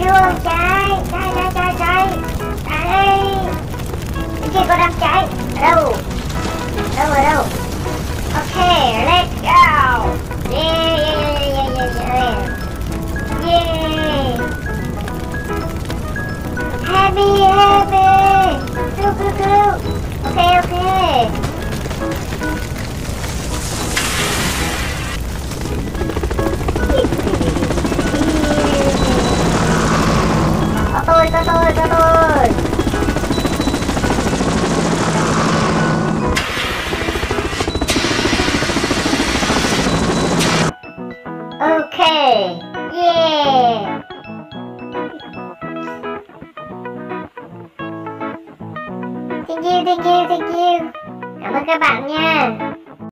Trái. Đấy. Bên kia có đám cháy. Ở đâu? Ở đâu? Ok, let's go. Yeah. Happy. Go. Okay. Atoy. Okay. Yeah. Thank you. Cảm ơn các bạn nha.